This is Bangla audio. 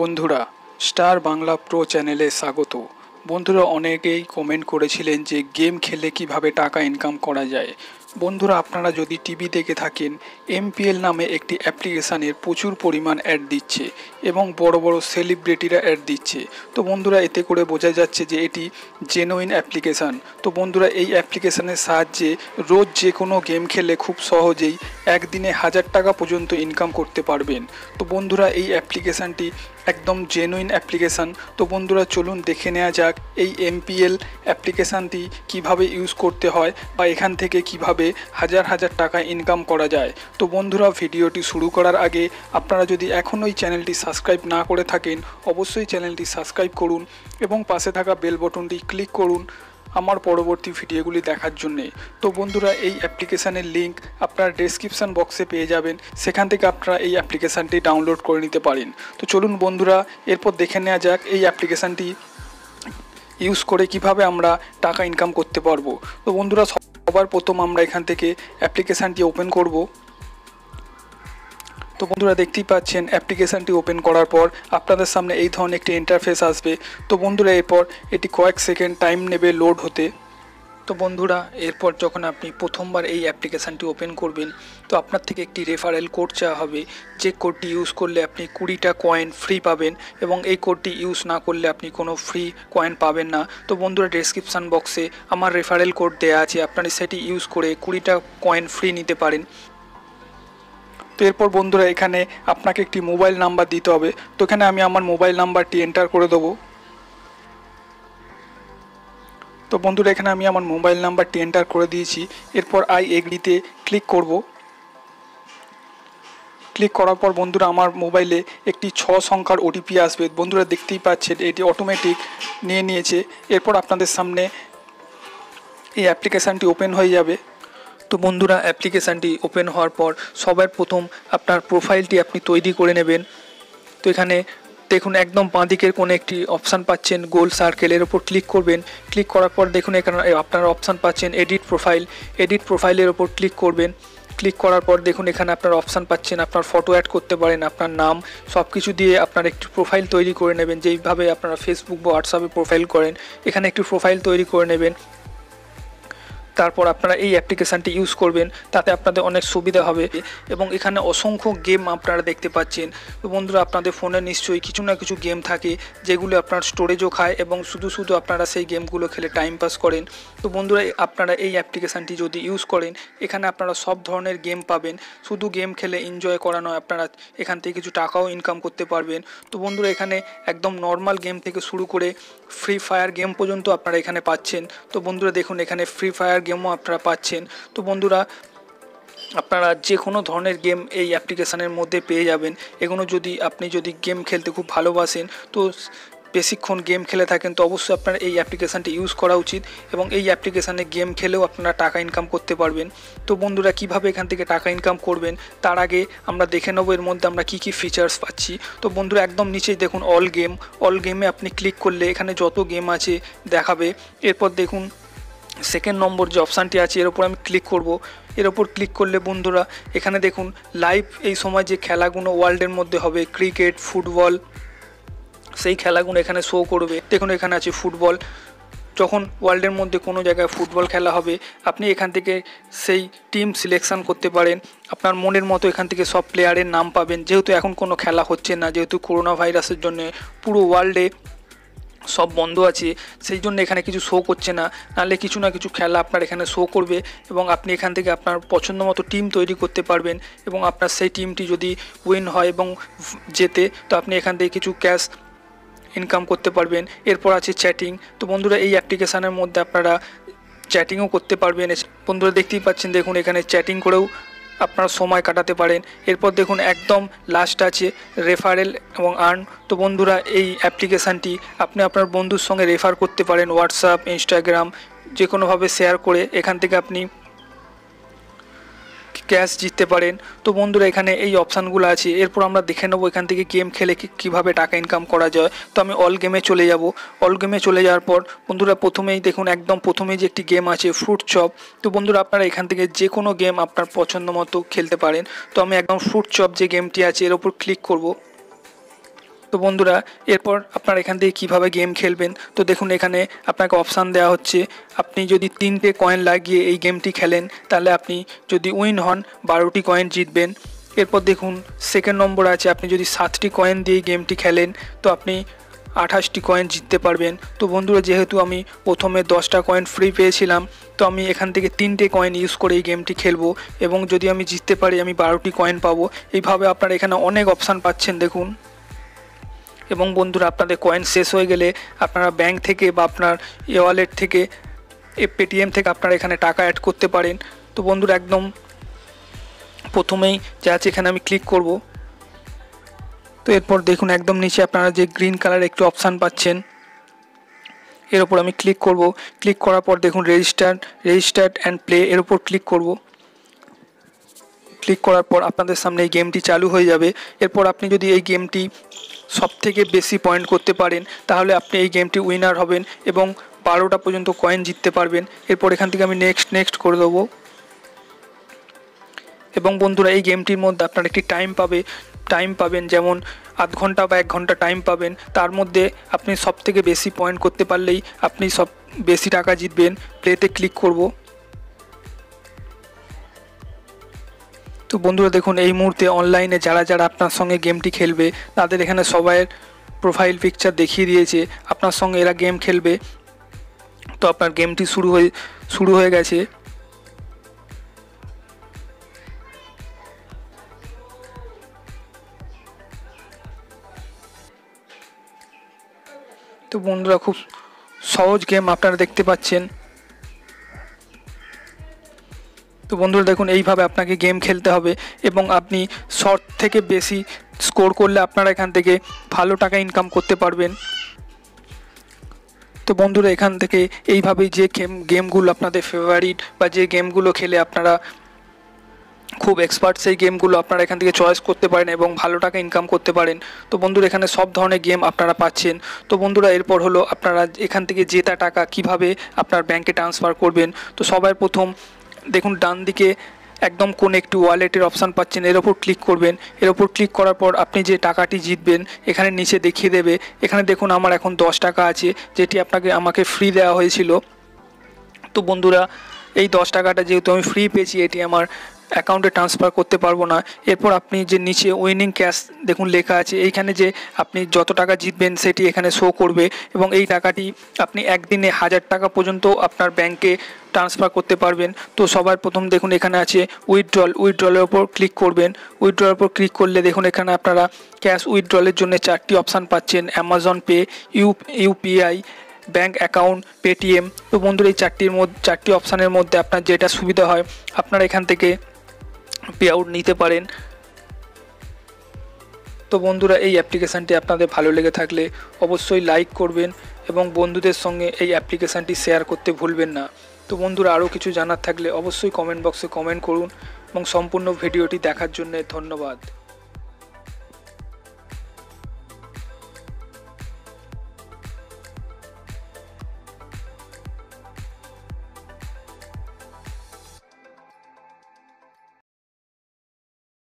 বন্ধুরা স্টার বাংলা প্রো চ্যানেলে স্বাগত। বন্ধুরা অনেকেই কমেন্ট করেছিলেন যে গেম খেলে কিভাবে টাকা ইনকাম করা যায়। বন্ধুরা আপনারা যদি টিভি দেখে থাকেন MPL নামে একটি অ্যাপ্লিকেশানের প্রচুর পরিমাণ অ্যাড দিচ্ছে এবং বড় বড় সেলিব্রিটিরা অ্যাড দিচ্ছে। তো বন্ধুরা এতে করে বোঝা যাচ্ছে যে এটি জেনুইন অ্যাপ্লিকেশান। তো বন্ধুরা এই অ্যাপ্লিকেশানের সাহায্যে রোজ যে কোনো গেম খেলে খুব সহজেই একদিনে 1000 টাকা পর্যন্ত ইনকাম করতে পারবেন। তো বন্ধুরা এই অ্যাপ্লিকেশানটি একদম জেনুইন অ্যাপ্লিকেশান। তো বন্ধুরা চলুন দেখে নেওয়া যাক এই MPL অ্যাপ্লিকেশানটি কিভাবে ইউজ করতে হয় বা এখান থেকে কিভাবে হাজার টাকা ইনকাম করা যায়। তো বন্ধুরা ভিডিওটি শুরু করার আগে আপনারা যদি এখনও চ্যানেলটি সাবস্ক্রাইব না করে থাকেন অবশ্যই চ্যানেলটি সাবস্ক্রাইব করুন এবং পাশে থাকা বেল বটনটি ক্লিক করুন আমার পরবর্তী ভিডিওগুলি দেখার জন্যে। তো বন্ধুরা এই অ্যাপ্লিকেশানের লিঙ্ক আপনারা ডেসক্রিপশান বক্সে পেয়ে যাবেন, সেখান থেকে আপনারা এই অ্যাপ্লিকেশানটি ডাউনলোড করে নিতে পারেন। তো চলুন বন্ধুরা এরপর দেখে নেওয়া যাক এই অ্যাপ্লিকেশানটি ইউজ করে কিভাবে আমরা টাকা ইনকাম করতে পারবো। তো বন্ধুরা সবার প্রথম আমরা এখান থেকে অ্যাপ্লিকেশানটি ওপেন করব। তো বন্ধুরা দেখতেই পাচ্ছেন অ্যাপ্লিকেশানটি ওপেন করার পর আপনাদের সামনে এই ধরনের একটি ইন্টারফেস আসবে। তো বন্ধুরা এরপর এটি কয়েক সেকেন্ড টাইম নেবে লোড হতে। তো বন্ধুরা এরপর যখন আপনি প্রথমবার এই অ্যাপ্লিকেশানটি ওপেন করবেন তো আপনার থেকে একটি রেফারেল কোড চাওয়া হবে। যে কোডটি ইউজ করলে আপনি 20টা কয়েন ফ্রি পাবেন এবং এই কোডটি ইউজ না করলে আপনি কোনো ফ্রি কয়েন পাবেন না। তো বন্ধুরা ডেসক্রিপশান বক্সে আমার রেফারেল কোড দেওয়া আছে, আপনারা সেটি ইউজ করে 20টা কয়েন ফ্রি নিতে পারেন। তো এরপর বন্ধুরা এখানে আপনাকে একটি মোবাইল নাম্বার দিতে হবে। তো এখানে আমি আমার মোবাইল নাম্বারটি এন্টার করে দেবো। তো বন্ধুরা এখানে আমি আমার মোবাইল নাম্বারটি এন্টার করে দিয়েছি। এরপর আই এগ্রিতে ক্লিক করব। ক্লিক করার পর বন্ধুরা আমার মোবাইলে একটি 6 সংখ্যার OTP আসবে। বন্ধুরা দেখতেই পাচ্ছেন এটি অটোমেটিক নিয়ে নিয়েছে। এরপর আপনাদের সামনে এই অ্যাপ্লিকেশানটি ওপেন হয়ে যাবে। তো বন্ধুরা অ্যাপ্লিকেশানটি ওপেন হওয়ার পর সবার প্রথম আপনার প্রোফাইলটি আপনি তৈরি করে নেবেন। তো এখানে দেখুন একদম বাঁ দিকের কোনো একটি অপশান পাচ্ছেন গোল সার্কেলের ওপর ক্লিক করবেন। ক্লিক করার পর দেখুন এখানে আপনারা অপশান পাচ্ছেন এডিট প্রোফাইল। এডিট প্রোফাইলের ওপর ক্লিক করবেন। ক্লিক করার পর দেখুন এখানে আপনার অপশান পাচ্ছেন আপনার ফটো অ্যাড করতে পারেন, আপনার নাম সব কিছু দিয়ে আপনার একটি প্রোফাইল তৈরি করে নেবেন। যেইভাবে আপনারা ফেসবুক বা হোয়াটসঅ্যাপে প্রোফাইল করেন এখানে একটি প্রোফাইল তৈরি করে নেবেন। তারপর আপনারা এই অ্যাপ্লিকেশানটি ইউজ করবেন, তাতে আপনাদের অনেক সুবিধা হবে এবং এখানে অসংখ্য গেম আপনারা দেখতে পাচ্ছেন। তো বন্ধুরা আপনাদের ফোনে নিশ্চয়ই কিছু না কিছু গেম থাকে যেগুলো আপনার স্টোরেজও খায় এবং শুধু আপনারা সেই গেমগুলো খেলে টাইম পাস করেন। তো বন্ধুরা আপনারা এই অ্যাপ্লিকেশানটি যদি ইউজ করেন এখানে আপনারা সব ধরনের গেম পাবেন, শুধু গেম খেলে এনজয় করানো আপনারা এখান থেকে কিছু টাকাও ইনকাম করতে পারবেন। তো বন্ধুরা এখানে একদম নর্মাল গেম থেকে শুরু করে ফ্রি ফায়ার গেম পর্যন্ত আপনারা এখানে পাচ্ছেন। তো বন্ধুরা দেখুন এখানে ফ্রি ফায়ার গেমও আপনারা পাচ্ছেন। তো বন্ধুরা আপনারা যে কোনো ধরনের গেম এই অ্যাপ্লিকেশানের মধ্যে পেয়ে যাবেন। এগুলো যদি আপনি গেম খেলতে খুব ভালোবাসেন তো বেশিক্ষণ গেম খেলে থাকেন তো অবশ্যই আপনার এই অ্যাপ্লিকেশানটি ইউজ করা উচিত এবং এই অ্যাপ্লিকেশানে গেম খেলেও আপনারা টাকা ইনকাম করতে পারবেন। তো বন্ধুরা কিভাবে এখান থেকে টাকা ইনকাম করবেন তার আগে আমরা দেখে নেব এর মধ্যে আমরা কী কী ফিচার্স পাচ্ছি। তো বন্ধুরা একদম নিচেই দেখুন অল গেমে আপনি ক্লিক করলে এখানে যত গেম আছে দেখাবে। এরপর দেখুন সেকেন্ড নম্বর যে অপশানটি আছে এর ওপর আমি ক্লিক করব। এর ওপর ক্লিক করলে বন্ধুরা এখানে দেখুন লাইভ এই সময় যে খেলাগুলো ওয়ার্ল্ডের মধ্যে হবে ক্রিকেট ফুটবল সেই খেলাগুলো এখানে শো করবে। দেখুন এখানে আছে ফুটবল, যখন ওয়ার্ল্ডের মধ্যে কোনো জায়গায় ফুটবল খেলা হবে আপনি এখান থেকে সেই টিম সিলেকশান করতে পারেন, আপনার মনের মতো এখান থেকে সব প্লেয়ারের নাম পাবেন। যেহেতু এখন কোনো খেলা হচ্ছে না, যেহেতু করোনা ভাইরাসের জন্য পুরো ওয়ার্ল্ডে সব বন্ধ আছে সেই জন্য এখানে কিছু শো করছে না, নাহলে কিছু না কিছু খেলা আপনার এখানে শো করবে এবং আপনি এখান থেকে আপনার পছন্দ মতো টিম তৈরি করতে পারবেন এবং আপনার সেই টিমটি যদি উইন হয় এবং জেতে তো আপনি এখান থেকে কিছু ক্যাশ ইনকাম করতে পারবেন। এরপর আছে চ্যাটিং। তো বন্ধুরা এই অ্যাপ্লিকেশানের মধ্যে আপনারা চ্যাটিংও করতে পারবেন। বন্ধুরা দেখতেই পাচ্ছেন দেখুন এখানে চ্যাটিং করেও আপনারা সময় কাটাতে পারেন। এরপর দেখুন একদম লাস্ট আছে রেফারেল এবং আর্ন। তো বন্ধুরা এই অ্যাপ্লিকেশানটি আপনি আপনার বন্ধুর সঙ্গে রেফার করতে পারেন, হোয়াটসঅ্যাপ ইনস্টাগ্রাম যে কোনোভাবে শেয়ার করে এখান থেকে আপনি ক্যাশ জিততে পারেন। তো বন্ধুরা এখানে এই অপশানগুলো আছে। এরপর আমরা দেখে নেবো এখান থেকে গেম খেলে কীভাবে টাকা ইনকাম করা যায়। তো আমি অল গেমে চলে যাব। অল গেমে চলে যাওয়ার পর বন্ধুরা প্রথমেই দেখুন একদম প্রথমেই যে একটি গেম আছে ফ্রুট চপ। তো বন্ধুরা আপনারা এখান থেকে যে কোনো গেম আপনার পছন্দ মতো খেলতে পারেন। তো আমি একদম ফ্রুট চপ যে গেমটি আছে এর ওপর ক্লিক করব। तो बंधुरा एरपर अपनारा एखान कीভাবে गेम खेलें तो देखुन एखाने आपनाके अपशन देवा होच्छे आपनी जदि 3टे कयेन लागिए ये गेमटी खेलें ताहले आपनी जदि उइन हन 12टी कयेन जितबें। एरपर देखुन सेकेंड नम्बर आछे आपनी जदि 7टी कयेन दिए गेमटी खेलें तो आपनी 28टी कयेन जितते पारबेन। तो बंधुरा जेहेतु आमी प्रथमे 10टा कयेन फ्री पेयेछिलाम तो आमी एखान थेके 3टे कयेन यूज करे गेमटी खेलबो एबं जदि आमी जितते पारी आमी 12टी कयेन पाबो। एइभावे आपनारा एखाने अनेक अपशन पाच्छेन देखुन। এবং বন্ধুরা আপনাদের কয়েন শেষ হয়ে গেলে আপনারা ব্যাংক থেকে বা আপনার ওয়ালেট থেকে পেটিএম থেকে আপনারা এখানে টাকা অ্যাড করতে পারেন। তো বন্ধুরা একদম প্রথমেই যা আছে এখানে আমি ক্লিক করব। তো এরপর দেখুন একদম নিচে আপনারা যে গ্রিন কালার একটু অপশান পাচ্ছেন এর উপর আমি ক্লিক করব। ক্লিক করার পর দেখুন রেজিস্টার্ড অ্যান্ড প্লে এর উপর ক্লিক করব। ক্লিক করার পর আপনাদের সামনে এই গেমটি চালু হয়ে যাবে। এরপর আপনি যদি এই গেমটি সবথেকে বেশি পয়েন্ট করতে পারেন তাহলে আপনি এই গেমটি উইনার হবেন এবং 12টা পর্যন্ত কয়েন জিততে পারবেন। এরপর এখান থেকে আমি নেক্সট করে দেবো। এবং বন্ধুরা এই গেমটির মধ্যে আপনারা একটি টাইম পাবেন যেমন আধ ঘন্টা বা 1 ঘন্টা টাইম পাবেন। তার মধ্যে আপনি সবথেকে বেশি পয়েন্ট করতে পারলেই আপনি সব বেশি টাকা জিতবেন। প্লেতে ক্লিক করব। তো বন্ধুরা দেখুন এই মুহূর্তে অনলাইনে যারা যারা আপনার সঙ্গে গেমটি খেলবে তাদের এখানে সবাইয়ের প্রোফাইল পিকচার দেখিয়ে দিয়েছে আপনার সঙ্গে এরা গেম খেলবে। তো আপনার গেমটি শুরু হয়ে গেছে। তো বন্ধুরা খুব সহজ গেম আপনারা দেখতে পাচ্ছেন। তো বন্ধুরা দেখুন এইভাবে আপনাকে গেম খেলতে হবে এবং আপনি শর্ট থেকে বেশি স্কোর করলে আপনারা এখান থেকে ভালো টাকা ইনকাম করতে পারবেন। তো বন্ধুরা এখান থেকে এইভাবেই যে গেমগুলো আপনাদের ফেভারিট বা যে গেমগুলো খেলে আপনারা খুব এক্সপার্ট সেই গেমগুলো আপনারা এখান থেকে চয়েস করতে পারেন এবং ভালো টাকা ইনকাম করতে পারেন। তো বন্ধুরা এখানে সব ধরনের গেম আপনারা পাচ্ছেন। তো বন্ধুরা এরপর হলো আপনারা এখান থেকে জেতা টাকা কিভাবে আপনার ব্যাংকে ট্রান্সফার করবেন। তো সবার প্রথম দেখুন ডান দিকে একদম কোন একটি ওয়ালেটের অপশান পাচ্ছেন এর ওপর ক্লিক করবেন। এর ওপর ক্লিক করার পর আপনি যে টাকাটি জিতবেন এখানে নিচে দেখিয়ে দেবে। এখানে দেখুন আমার এখন 10 টাকা আছে যেটি আমাকে ফ্রি দেওয়া হয়েছিল। তো বন্ধুরা এই 10 টাকাটা যেহেতু আমি ফ্রি পেয়েছি এটি আমার অ্যাকাউন্টে ট্রান্সফার করতে পারবো না। এরপর আপনি যে নিচে উইনিং ক্যাশ দেখুন লেখা আছে এইখানে যে আপনি যত টাকা জিতবেন সেটি এখানে শো করবে এবং এই টাকাটি আপনি একদিনে 1000 টাকা পর্যন্ত আপনার ব্যাংকে ট্রান্সফার করতে পারবেন। তো সবার প্রথম দেখুন এখানে আছে উইথড্রলের ওপর ক্লিক করবেন। উইথড্রলের ওপর ক্লিক করলে দেখুন এখানে আপনারা ক্যাশ উইথড্রলের জন্য 4টি অপশান পাচ্ছেন Amazon Pay, UPI, bank account, Paytm. তো বন্ধুরা এই 4টি অপশানের মধ্যে আপনার যেটা সুবিধা হয় আপনারা এখান থেকে পে আউট নিতে পারেন। তো বন্ধুরা এই অ্যাপ্লিকেশানটি আপনাদের ভালো লেগে থাকলে অবশ্যই লাইক করবেন এবং বন্ধুদের সঙ্গে এই অ্যাপ্লিকেশানটি শেয়ার করতে ভুলবেন না। তো বন্ধুরা আরও কিছু জানার থাকলে অবশ্যই কমেন্ট বক্সে কমেন্ট করুন এবং সম্পূর্ণ ভিডিওটি দেখার জন্য ধন্যবাদ।